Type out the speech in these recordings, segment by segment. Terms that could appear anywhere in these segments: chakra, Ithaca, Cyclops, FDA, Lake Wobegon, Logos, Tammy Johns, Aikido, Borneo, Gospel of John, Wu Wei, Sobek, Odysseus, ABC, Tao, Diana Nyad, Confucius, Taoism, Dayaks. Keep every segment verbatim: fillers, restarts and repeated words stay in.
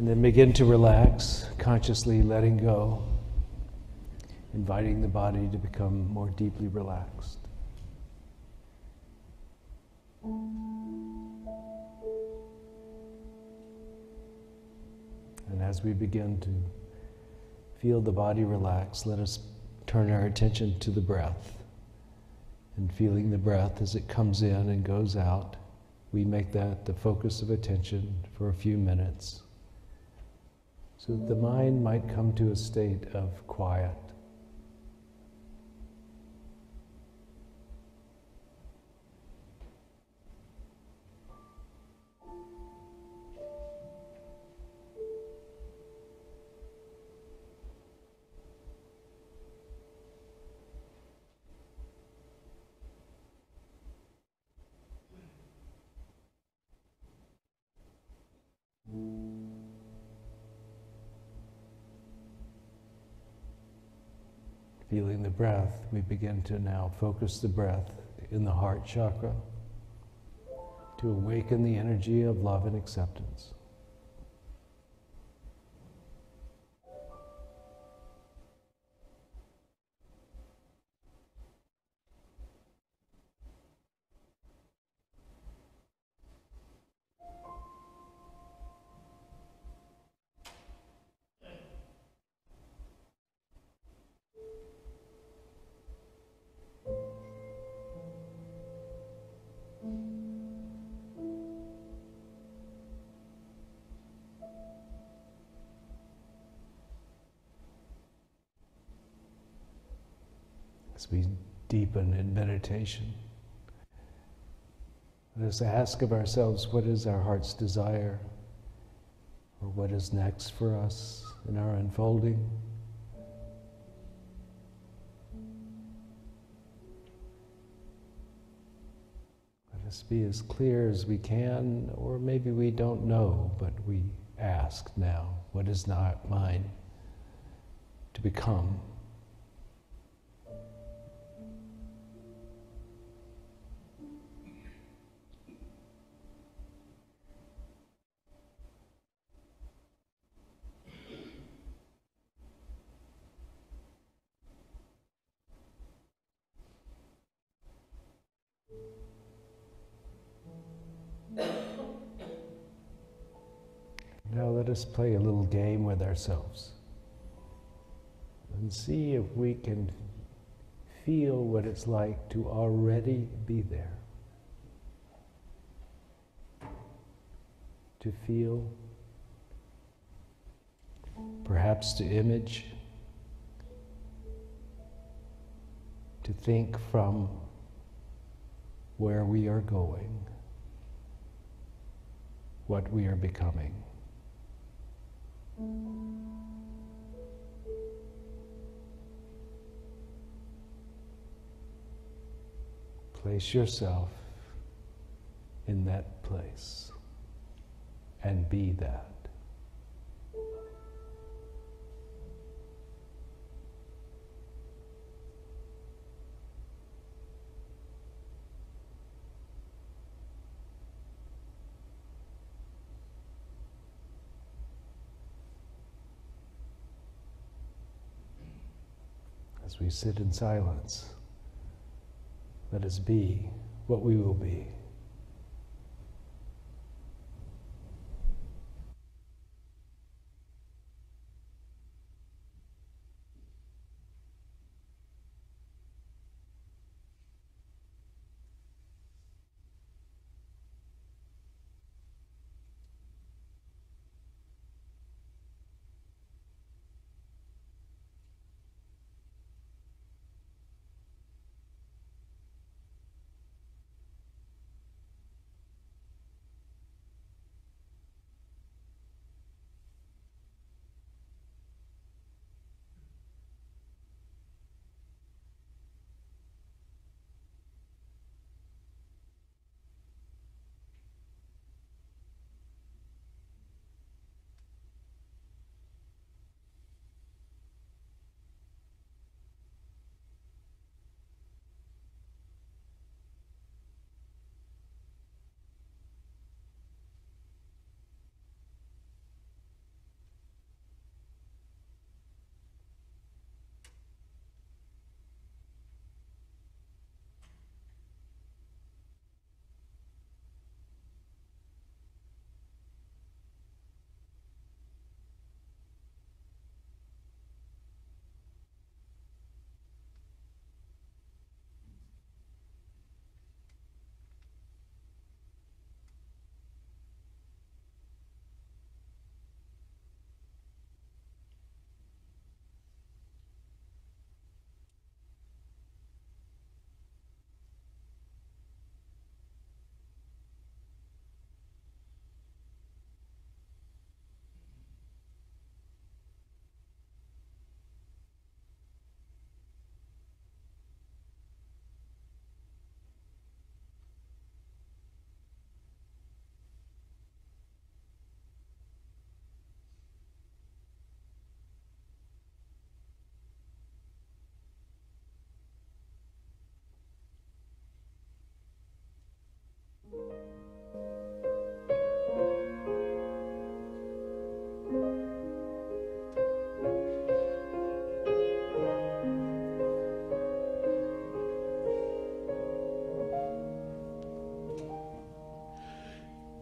And then begin to relax, consciously letting go, inviting the body to become more deeply relaxed. And as we begin to feel the body relax, let us turn our attention to the breath. And feeling the breath as it comes in and goes out, we make that the focus of attention for a few minutes, so that the mind might come to a state of quiet. Feeling the breath, we begin to now focus the breath in the heart chakra to awaken the energy of love and acceptance. As we deepen in meditation, let us ask of ourselves, what is our heart's desire? Or what is next for us in our unfolding? Let us be as clear as we can, or maybe we don't know, but we ask now, what is not mine to become? Let us play a little game with ourselves and see if we can feel what it's like to already be there, to feel, perhaps to image, to think from where we are going, what we are becoming. Place yourself in that place and be that. As we sit in silence, let us be what we will be.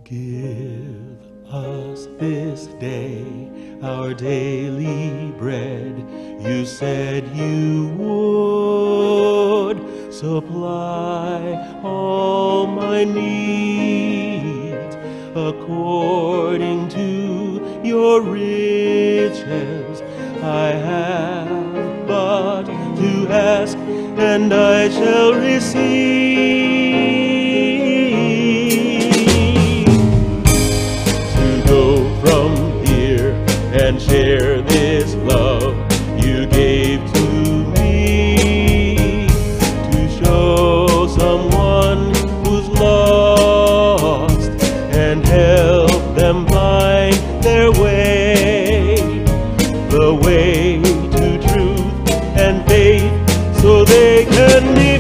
Give us this day our daily bread. You said you would supply all my needs according to your riches. I have but to ask, and I shall receive. And share this love you gave to me, to show someone who's lost and help them find their way, the way to truth and faith, so they can be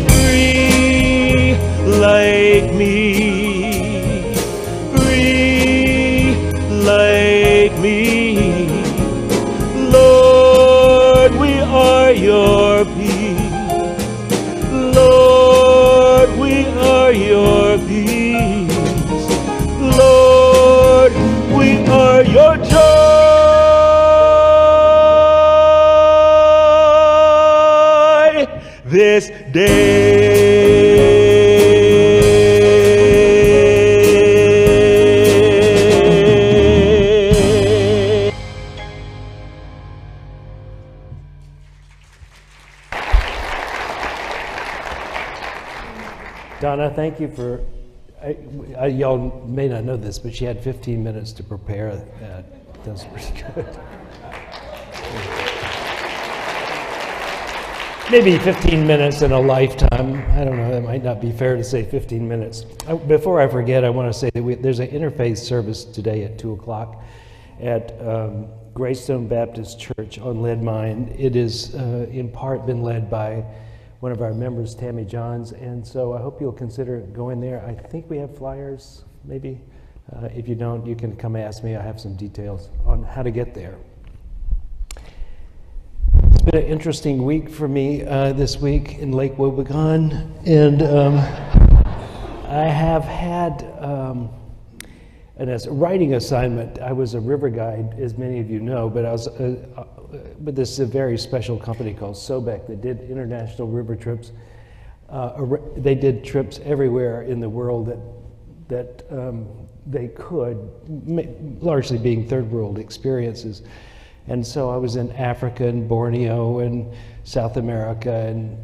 free like me, free like me. Your peace, Lord, we are your peace, Lord, we are your joy this day. Donna, thank you for, y'all may not know this, but she had fifteen minutes to prepare that. That was pretty good. Maybe fifteen minutes in a lifetime. I don't know, that might not be fair to say fifteen minutes. I, before I forget, I want to say that we, there's an interfaith service today at two o'clock at um, Greystone Baptist Church on Leadmine. It is uh, in part been led by one of our members, Tammy Johns, and so I hope you'll consider going there. I think we have flyers, maybe. Uh, if you don't, you can come ask me. I have some details on how to get there. It's been an interesting week for me uh, this week in Lake Wobegon, and um, I have had um, an as writing assignment. I was a river guide, as many of you know, but I was uh, uh, but this is a very special company called Sobek that did international river trips. Uh, they did trips everywhere in the world that, that um, they could, largely being third world experiences. And so I was in Africa and Borneo and South America and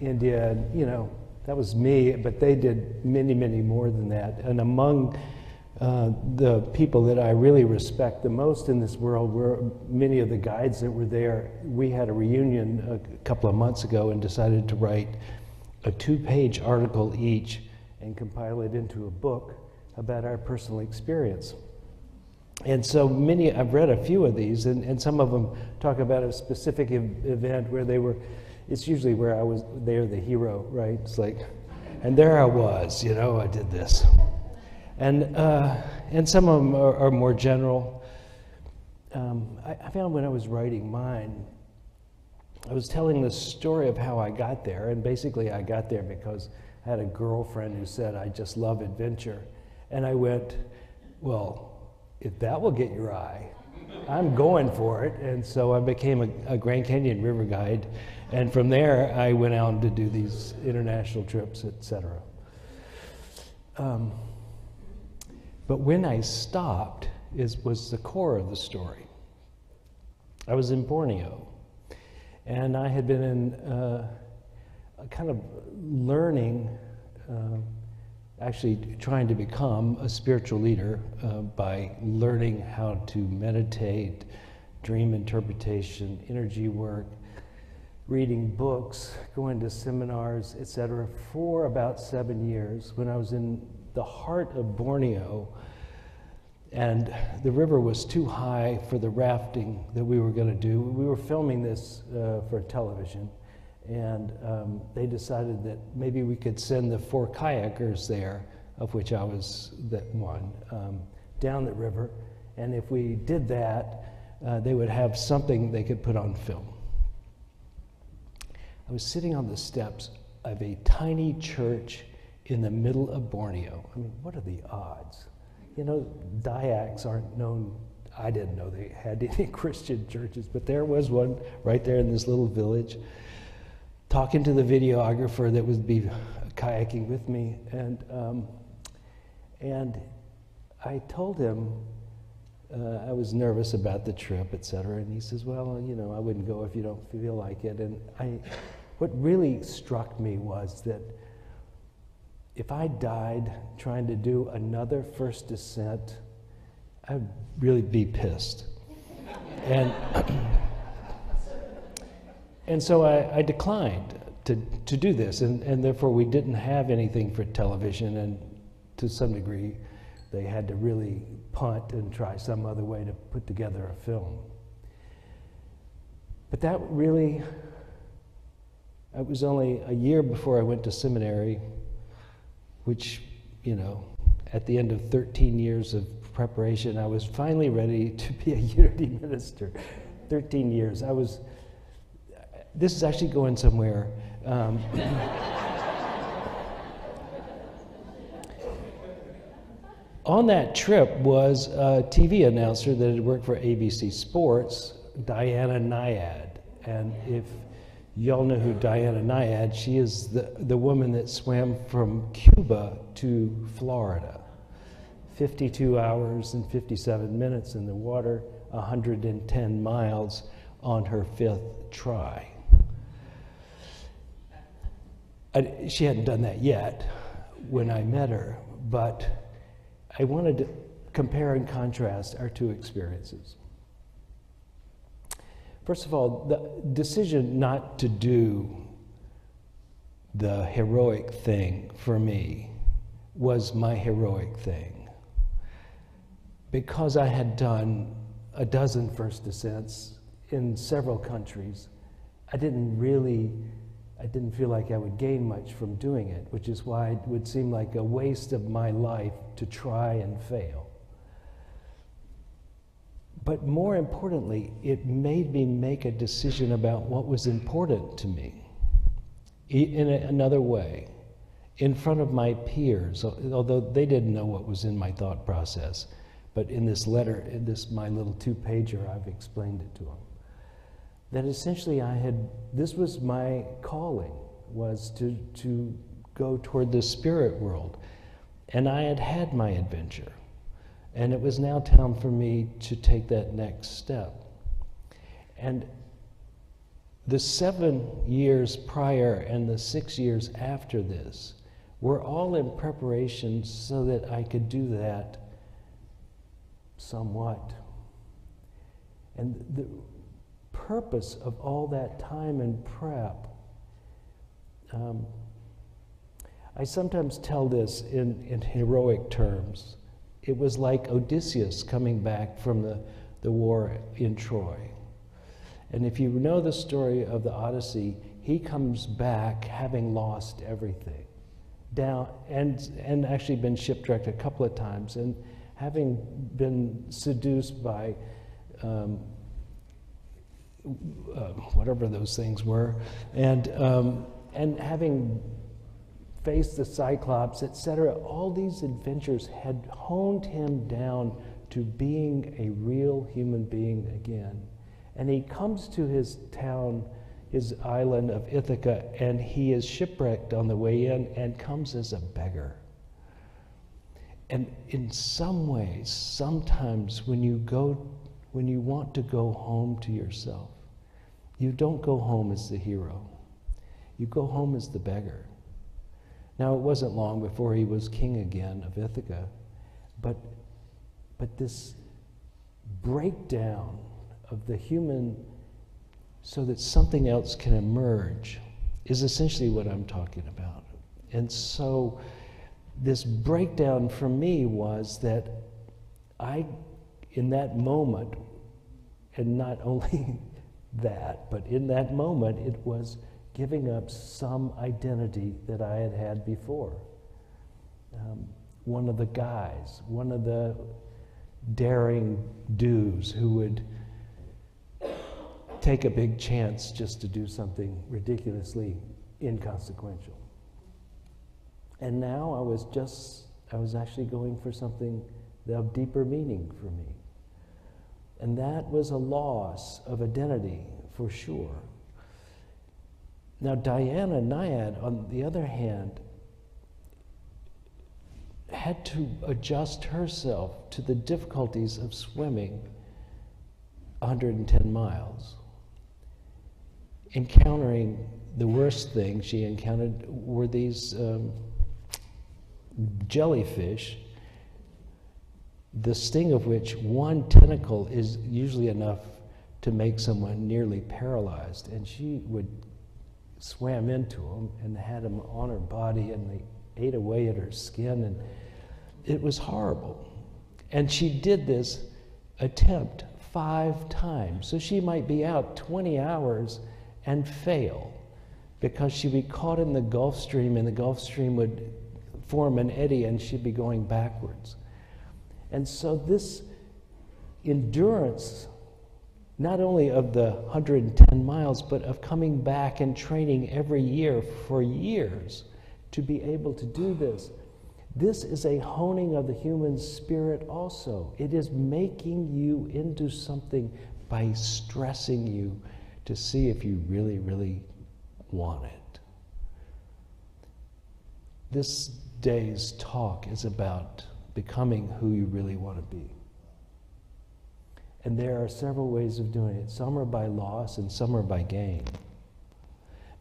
India, and, you know, that was me, but they did many, many more than that. And among Uh, the people that I really respect the most in this world were many of the guides that were there. We had a reunion a couple of months ago and decided to write a two-page article each and compile it into a book about our personal experience. And so many, I've read a few of these, and, and some of them talk about a specific event where they were, it's usually where I was, they're the hero, right? It's like, and there I was, you know, I did this. And, uh, and some of them are, are more general. Um, I, I found when I was writing mine, I was telling the story of how I got there, and basically I got there because I had a girlfriend who said, I just love adventure. And I went, well, if that will get your eye, I'm going for it. And so I became a, a Grand Canyon river guide. And from there, I went out to do these international trips, et cetera. Um, But when I stopped is, was the core of the story. I was in Borneo, and I had been in uh, kind of learning, uh, actually trying to become a spiritual leader uh, by learning how to meditate, dream interpretation, energy work, reading books, going to seminars, et cetera, for about seven years when I was in the heart of Borneo, and the river was too high for the rafting that we were going to do. We were filming this uh, for television, and um, they decided that maybe we could send the four kayakers there, of which I was that one, um, down the river, and if we did that, uh, they would have something they could put on film. I was sitting on the steps of a tiny church in the middle of Borneo. I mean, what are the odds? you know, dayaks aren't known. I didn't know they had any Christian churches, but there was one right there in this little village, talking to the videographer that would be kayaking with me, and um, and I told him uh, I was nervous about the trip, et cetera, and he says, well, you know, I wouldn't go if you don't feel like it. And I, what really struck me was that if I died trying to do another first descent, I'd really be pissed. and and so I, I declined to, to do this, and, and therefore we didn't have anything for television, and to some degree they had to really punt and try some other way to put together a film. But that really, it was only a year before I went to seminary, which, you know, at the end of thirteen years of preparation, I was finally ready to be a unity minister. thirteen years. I was, this is actually going somewhere. Um, on that trip was a T V announcer that had worked for A B C Sports, Diana Nyad. And if y'all know who Diana Nyad, she is the, the woman that swam from Cuba to Florida. fifty-two hours and fifty-seven minutes in the water, one hundred ten miles on her fifth try. I, she hadn't done that yet when I met her, but I wanted to compare and contrast our two experiences. First of all, the decision not to do the heroic thing for me was my heroic thing, because I had done a dozen first descents in several countries. I didn't really, I didn't feel like I would gain much from doing it, which is why it would seem like a waste of my life to try and fail. But more importantly, it made me make a decision about what was important to me in another way, in front of my peers, although they didn't know what was in my thought process. But in this letter, in this my little two-pager, I've explained it to him. That essentially I had, this was my calling, was to, to go toward the spirit world. And I had had my adventure. And it was now time for me to take that next step. And the seven years prior and the six years after this were all in preparation so that I could do that somewhat. And the purpose of all that time and prep, um, I sometimes tell this in, in heroic terms. It was like Odysseus coming back from the, the war in Troy. And if you know the story of the Odyssey, he comes back having lost everything, down and, and actually been shipwrecked a couple of times, and having been seduced by um, uh, whatever those things were, and, um, and having faced the Cyclops, et cetera, all these adventures had honed him down to being a real human being again. And he comes to his town, his island of Ithaca, and he is shipwrecked on the way in and comes as a beggar. And in some ways, sometimes when you go, when you want to go home to yourself, you don't go home as the hero. You go home as the beggar. Now, it wasn't long before he was king again of Ithaca, but, but this breakdown of the human so that something else can emerge is essentially what I'm talking about. And so, this breakdown for me was that I, in that moment, and not only that, but in that moment, it was giving up some identity that I had had before. Um, one of the guys, one of the daring dudes who would take a big chance just to do something ridiculously inconsequential. And now I was just, I was actually going for something They have deeper meaning for me. And that was a loss of identity, for sure. Now, Diana Nyad, on the other hand, had to adjust herself to the difficulties of swimming one hundred ten miles. Encountering the worst thing she encountered were these um, jellyfish, the sting of which one tentacle is usually enough to make someone nearly paralyzed. And she would swam into them and had them on her body, and they ate away at her skin, and it was horrible. And she did this attempt five times. So she might be out twenty hours and fail, because she'd be caught in the Gulf Stream, and the Gulf Stream would form an eddy, and she'd be going backwards. And so this endurance, not only of the one hundred ten miles, but of coming back and training every year for years to be able to do this, this is a honing of the human spirit also. It is making you into something by stressing you to see if you really, really want it. This day's talk is about becoming who you really want to be. And there are several ways of doing it. Some are by loss and some are by gain.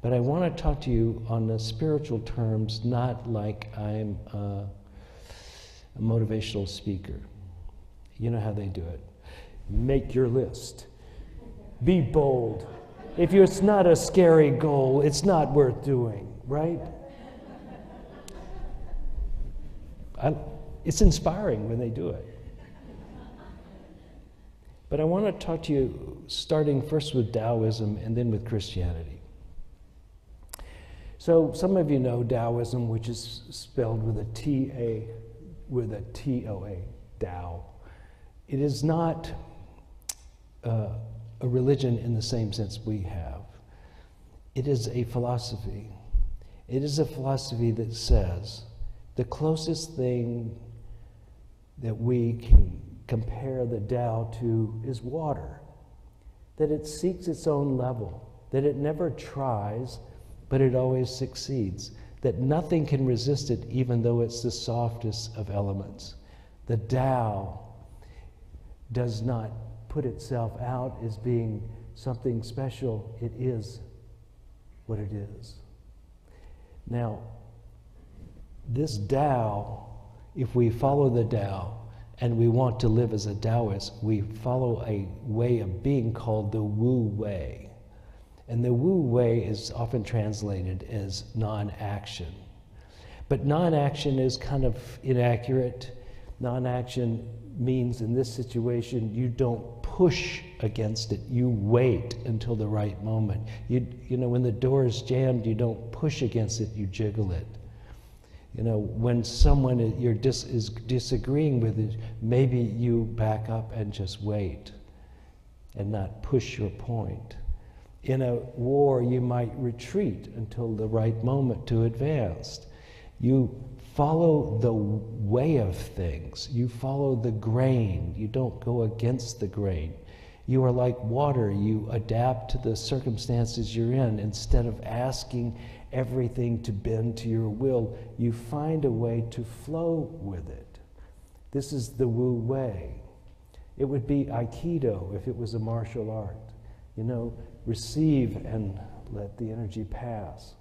But I want to talk to you on the spiritual terms, not like I'm a, a motivational speaker. You know how they do it. Make your list. Be bold. If you, it's not a scary goal, it's not worth doing, right? I, it's inspiring when they do it. But I want to talk to you, starting first with Taoism and then with Christianity. So some of you know Taoism, which is spelled with a T A, with a T O A, Tao. It is not uh, a religion in the same sense we have. It is a philosophy. It is a philosophy that says the closest thing that we can compare the Tao to is water, that it seeks its own level, that it never tries, but it always succeeds, that nothing can resist it, even though it's the softest of elements. The Tao does not put itself out as being something special. It is what it is. Now, this Tao, if we follow the Tao, and we want to live as a Taoist, we follow a way of being called the Wu Wei. And the Wu Wei is often translated as non-action. But non-action is kind of inaccurate. Non-action means, in this situation, you don't push against it. You wait until the right moment. You, you know, when the door is jammed, you don't push against it, you jiggle it. You know, when someone you're dis is disagreeing with it, maybe you back up and just wait and not push your point. In a war, you might retreat until the right moment to advance. You follow the way of things. You follow the grain. You don't go against the grain. You are like water. You adapt to the circumstances you're in. Instead of asking everything to bend to your will, you find a way to flow with it. This is the Wu Wei. It would be Aikido if it was a martial art. You know, receive and let the energy pass.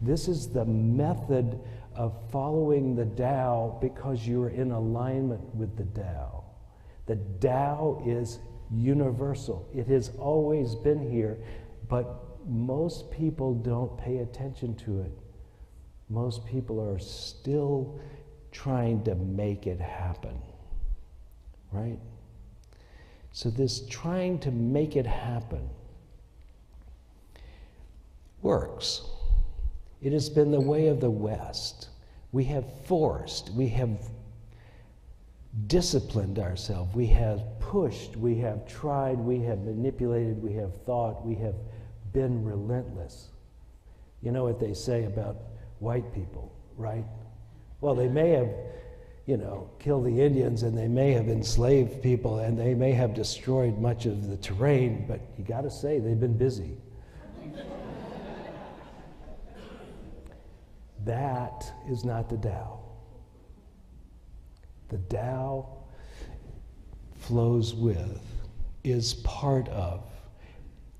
This is the method of following the Tao because you're in alignment with the Tao. The Tao is universal. It has always been here, but most people don't pay attention to it. Most people are still trying to make it happen, right? So this trying to make it happen works. It has been the way of the West. We have forced, we have disciplined ourselves, we have pushed, we have tried, we have manipulated, we have thought, we have been relentless. You know what they say about white people, right? Well, they may have you know, kill the Indians, and they may have enslaved people, and they may have destroyed much of the terrain, but you gotta say, they've been busy. That is not the Tao. The Tao flows with, is part of.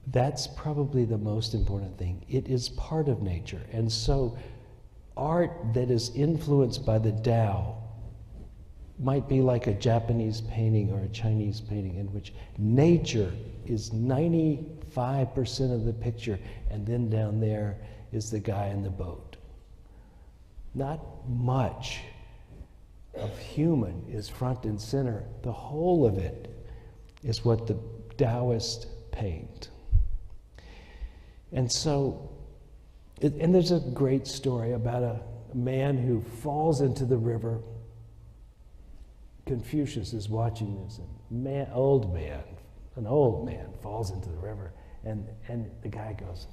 That's probably the most important thing. It is part of nature. And so art that is influenced by the Tao might be like a Japanese painting or a Chinese painting in which nature is ninety-five percent of the picture, and then down there is the guy in the boat. Not much of human is front and center. The whole of it is what the Taoists paint. And so, it, and there's a great story about a man who falls into the river. Confucius is watching this, and man, old man, an old man falls into the river, and, and the guy goes,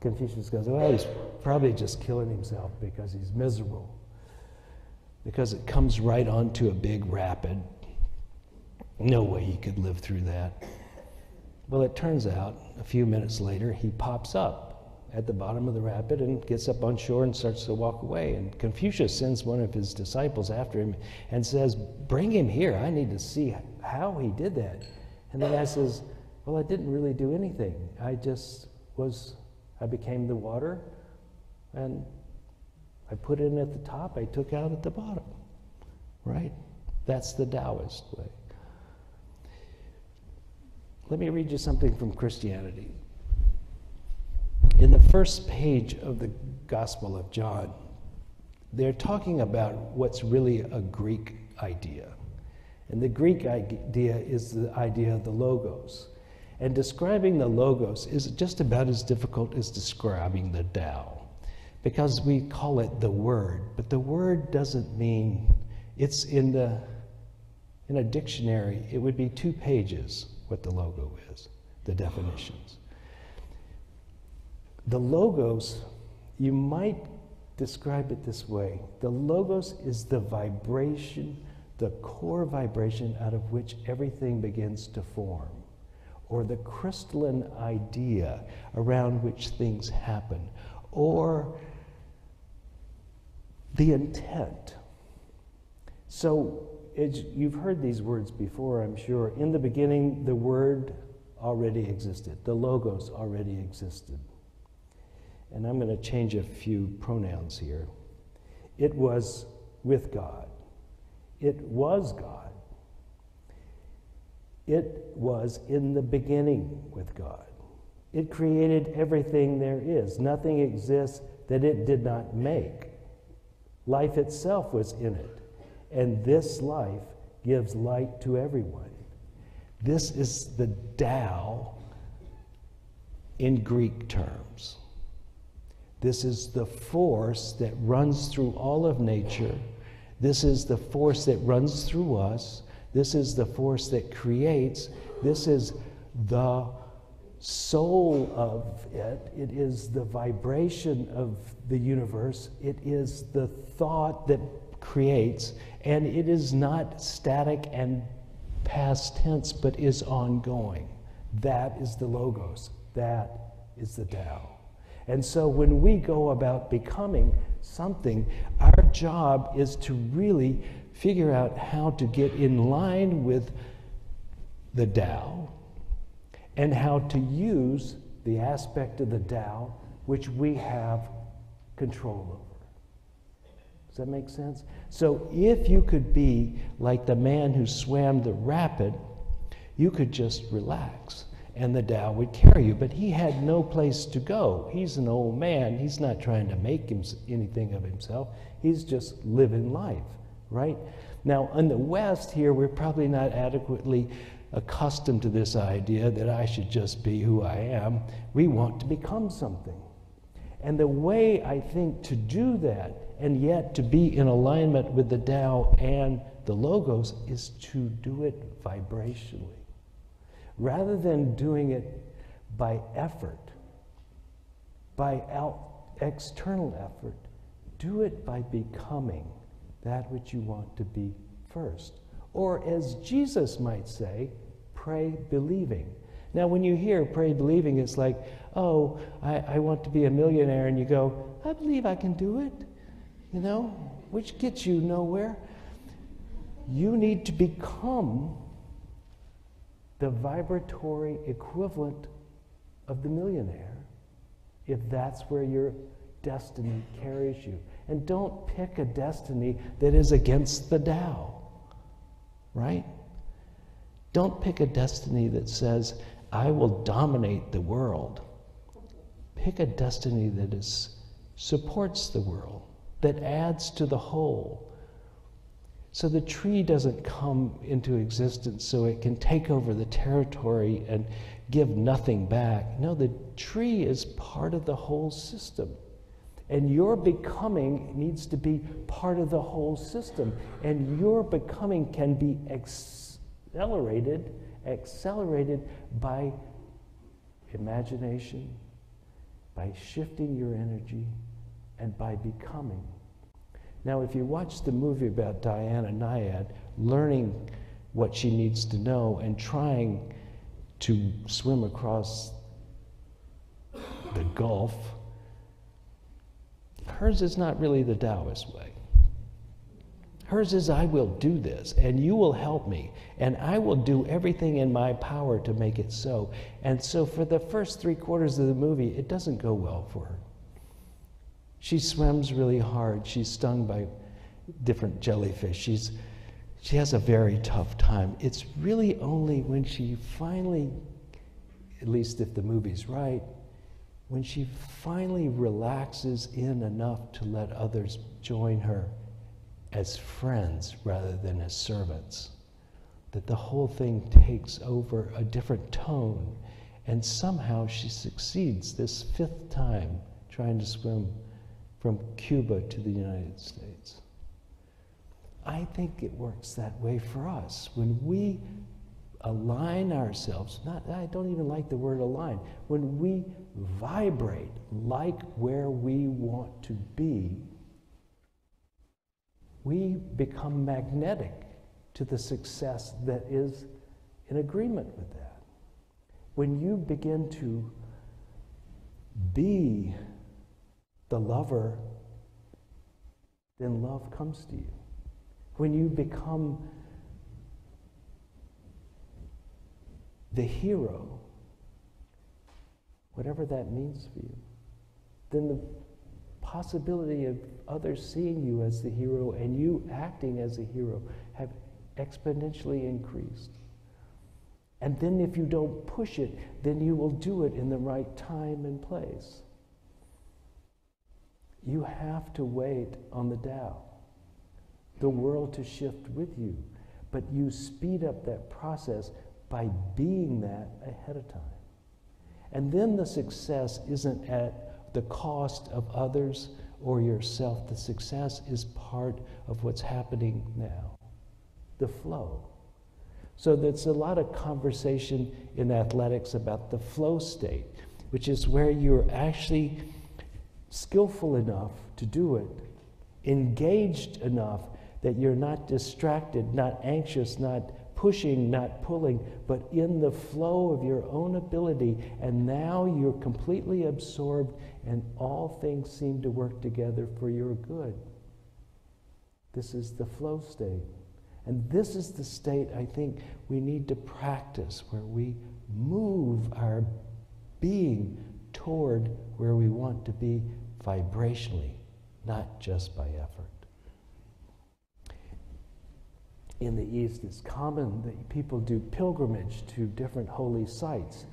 Confucius goes, well, he's probably just killing himself because he's miserable, because it comes right onto a big rapid. No way he could live through that. Well, it turns out, a few minutes later, he pops up at the bottom of the rapid and gets up on shore and starts to walk away. And Confucius sends one of his disciples after him and says, bring him here. I need to see how he did that. And the guy says, well, I didn't really do anything. I just was, I became the water, and I put in at the top, I took out at the bottom, right? That's the Taoist way. Let me read you something from Christianity. In the first page of the Gospel of John, they're talking about what's really a Greek idea. And the Greek idea is the idea of the Logos. And describing the Logos is just about as difficult as describing the Tao, because we call it the Word, but the Word doesn't mean, it's in the, in a dictionary, it would be two pages what the logo is, the definitions. The Logos, you might describe it this way. The Logos is the vibration, the core vibration out of which everything begins to form, or the crystalline idea around which things happen, or the intent. So, It's, you've heard these words before, I'm sure. In the beginning, the Word already existed. The Logos already existed. And I'm going to change a few pronouns here. It was with God. It was God. It was in the beginning with God. It created everything there is. Nothing exists that it did not make. Life itself was in it. And this life gives light to everyone. This is the Tao in Greek terms. This is the force that runs through all of nature. This is the force that runs through us. This is the force that creates. This is the soul of it. It is the vibration of the universe. It is the thought that creates, and it is not static and past tense, but is ongoing. That is the Logos. That is the Tao. And so when we go about becoming something, our job is to really figure out how to get in line with the Tao and how to use the aspect of the Tao which we have control over. Does that make sense? So if you could be like the man who swam the rapid, you could just relax and the Tao would carry you. But he had no place to go. He's an old man. He's not trying to make him anything of himself. He's just living life, right? Now, in the West here, we're probably not adequately accustomed to this idea that I should just be who I am. We want to become something. And the way, I think, to do that, and yet to be in alignment with the Tao and the Logos, is to do it vibrationally. Rather than doing it by effort, by out external effort, do it by becoming that which you want to be first. Or as Jesus might say, pray believing. Now when you hear pray believing, it's like, oh, I, I want to be a millionaire, and you go, I believe I can do it, you know, which gets you nowhere. You need to become the vibratory equivalent of the millionaire if that's where your destiny carries you. And don't pick a destiny that is against the Tao, right? Don't pick a destiny that says, I will dominate the world. Pick a destiny that is, supports the world, that adds to the whole. So the tree doesn't come into existence so it can take over the territory and give nothing back. No, the tree is part of the whole system. And your becoming needs to be part of the whole system. And your becoming can be accelerated, accelerated by imagination, by shifting your energy, and by becoming. Now, if you watch the movie about Diana Nyad learning what she needs to know and trying to swim across the Gulf, hers is not really the Taoist way. Hers is, I will do this, and you will help me, and I will do everything in my power to make it so. And so for the first three quarters of the movie, it doesn't go well for her. She swims really hard. She's stung by different jellyfish. She's, she has a very tough time. It's really only when she finally, at least if the movie's right, when she finally relaxes in enough to let others join her as friends rather than as servants, that the whole thing takes over a different tone. And somehow she succeeds this fifth time trying to swim from Cuba to the United States. I think it works that way for us. When we align ourselves, not, I don't even like the word align, when we vibrate like where we want to be, we become magnetic to the success that is in agreement with that. When you begin to be the lover, then love comes to you. When you become the hero, whatever that means for you, then the possibility of others seeing you as the hero and you acting as a hero have exponentially increased. And then if you don't push it, then you will do it in the right time and place. You have to wait on the Tao, the world to shift with you, but you speed up that process by being that ahead of time. And then the success isn't at the cost of others or yourself. The success is part of what's happening now, the flow. So there's a lot of conversation in athletics about the flow state, which is where you're actually skillful enough to do it, engaged enough that you're not distracted, not anxious, not pushing, not pulling, but in the flow of your own ability, and now you're completely absorbed and all things seem to work together for your good. This is the flow state. And this is the state I think we need to practice, where we move our being toward where we want to be vibrationally, not just by effort. In the East, it's common that people do pilgrimage to different holy sites.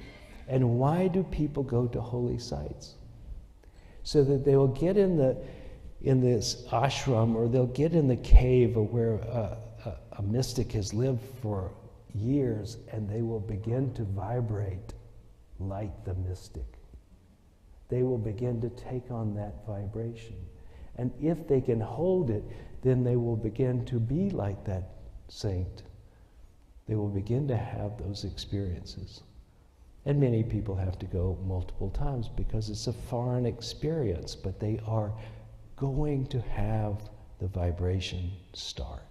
And why do people go to holy sites? So that they will get in the in this ashram, or they'll get in the cave, or where a, a, a mystic has lived for years, and they will begin to vibrate like the mystic. They will begin to take on that vibration. And if they can hold it, then they will begin to be like that saint. They will begin to have those experiences. And many people have to go multiple times because it's a foreign experience, but they are going to have the vibration start.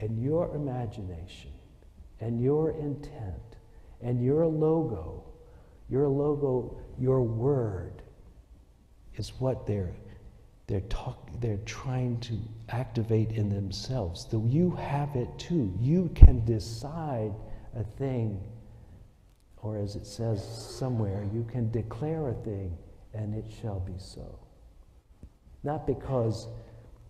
And your imagination, and your intent, and your logo, your logo, your word, is what they're they're talking. They're trying to activate in themselves. Though you have it too. You can decide a thing, or as it says somewhere, you can declare a thing, and it shall be so. Not because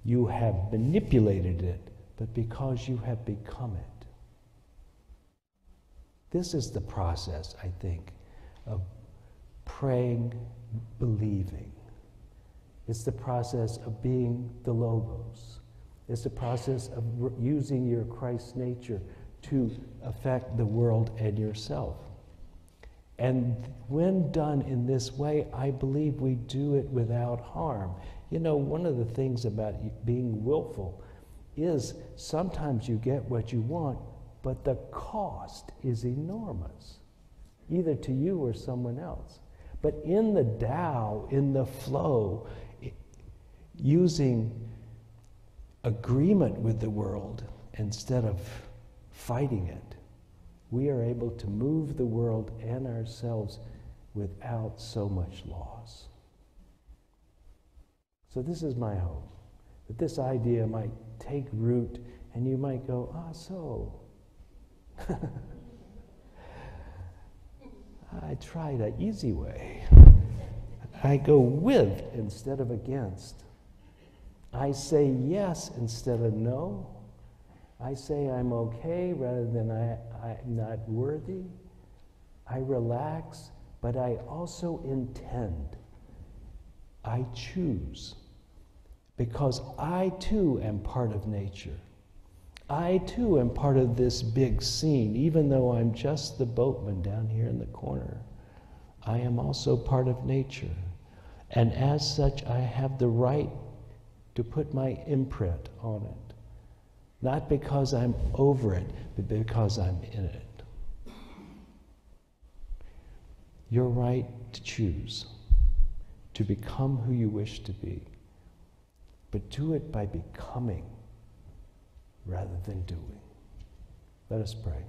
you have manipulated it, but because you have become it. This is the process, I think, of praying, believing. It's the process of being the Logos. It's the process of using your Christ nature to affect the world and yourself. And when done in this way, I believe we do it without harm. You know, one of the things about being willful is sometimes you get what you want, but the cost is enormous, either to you or someone else. But in the Tao, in the flow, it, using agreement with the world instead of fighting it, we are able to move the world and ourselves without so much loss. So this is my hope, that this idea might take root and you might go, ah, so. I try the easy way. I go with instead of against. I say yes instead of no. I say I'm okay rather than I, I'm not worthy. I relax, but I also intend. I choose, because I too am part of nature. I too am part of this big scene, even though I'm just the boatman down here in the corner. I am also part of nature. And as such, I have the right to put my imprint on it. Not because I'm over it, but because I'm in it. Your right to choose, to become who you wish to be, but do it by becoming rather than doing. Let us pray.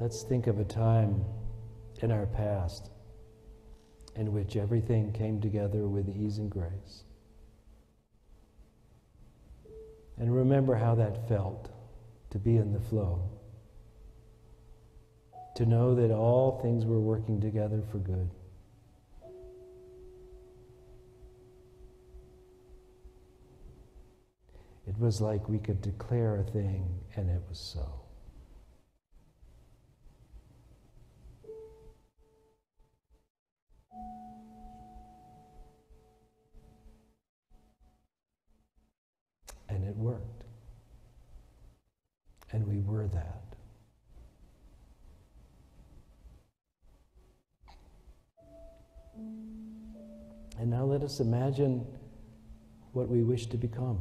Let's think of a time in our past in which everything came together with ease and grace. And remember how that felt, to be in the flow, to know that all things were working together for good. It was like we could declare a thing, and it was so. And it worked. And we were that. And now let us imagine what we wish to become.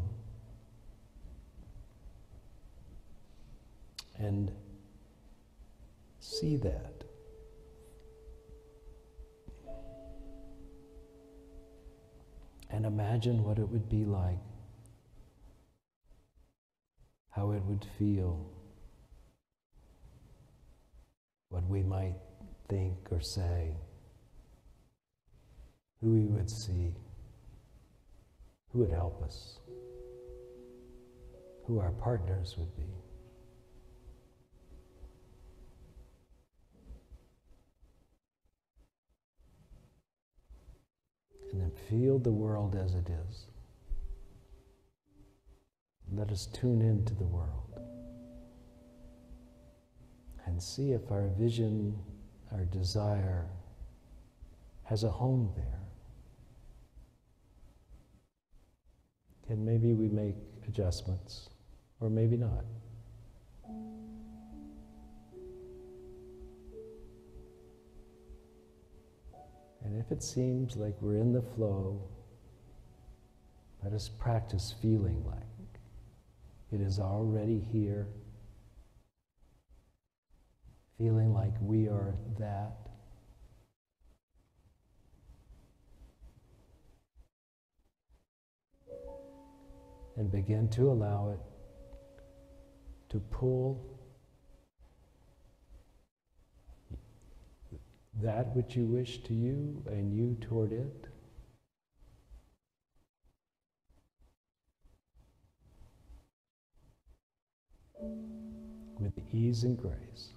And see that. And imagine what it would be like, how it would feel, what we might think or say, who we would see, who would help us, who our partners would be. And then feel the world as it is. Let us tune into the world and see if our vision, our desire, has a home there. And maybe we make adjustments, or maybe not. And if it seems like we're in the flow, let us practice feeling like it is already here, feeling like we are that. And begin to allow it to pull that which you wish to you and you toward it. With ease and grace.